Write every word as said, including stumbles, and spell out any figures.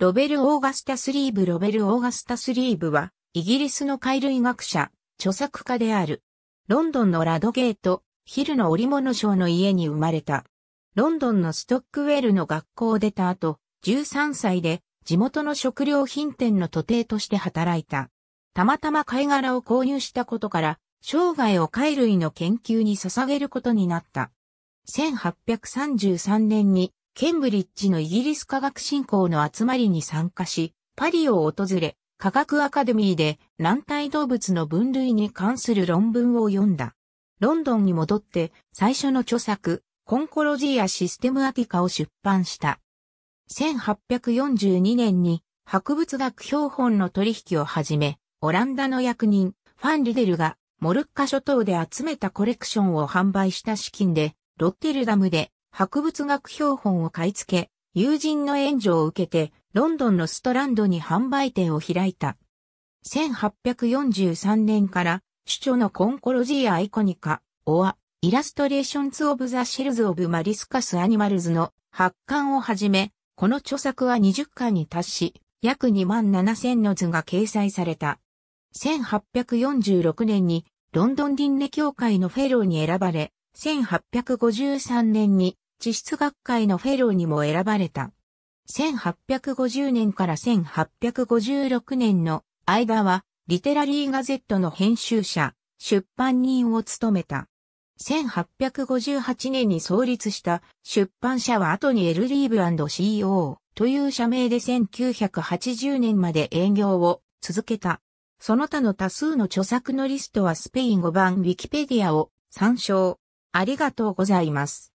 ロベル・オーガスタ・スリーブロベル・オーガスタ・スリーブは、イギリスの貝類学者、著作家である。ロンドンのラドゲート、ヒルの織物商の家に生まれた。ロンドンのストックウェルの学校を出た後、じゅうさんさいで地元の食料品店の徒弟として働いた。たまたま貝殻を購入したことから、生涯を貝類の研究に捧げることになった。せんはっぴゃくさんじゅうさんねんにケンブリッジのイギリス科学振興の集まりに参加し、パリを訪れ、科学アカデミーで軟体動物の分類に関する論文を読んだ。ロンドンに戻って最初の著作、Conchologia Systematicaを出版した。せんはっぴゃくよんじゅうにねんに博物学標本の取引を始め、オランダの役人、ファン・リデルがモルッカ諸島で集めたコレクションを販売した資金で、ロッテルダムで博物学標本を買い付け、友人の援助を受けて、ロンドンのストランドに販売店を開いた。せんはっぴゃくよんじゅうさんねんから、著書のConchologia Iconica、or Illustrations of the Shells of Molluscous Animalsの発刊をはじめ、この著作はにじゅっかんに達し、約にまんななせんの図が掲載された。せんはっぴゃくよんじゅうろくねんにロンドン輪廻協会のフェローに選ばれ、せんはっぴゃくごじゅうさんねんに地質学会のフェローにも選ばれた。せんはっぴゃくごじゅうねんからせんはっぴゃくごじゅうろくねんの間はリテラリーガゼットの編集者、出版人を務めた。せんはっぴゃくごじゅうはちねんに創立した出版社は後にエルリーブ &シーオー という社名でせんきゅうひゃくはちじゅうねんまで営業を続けた。その他の多数の著作のリストはスペイン語版ウィキペディアを参照。ありがとうございます。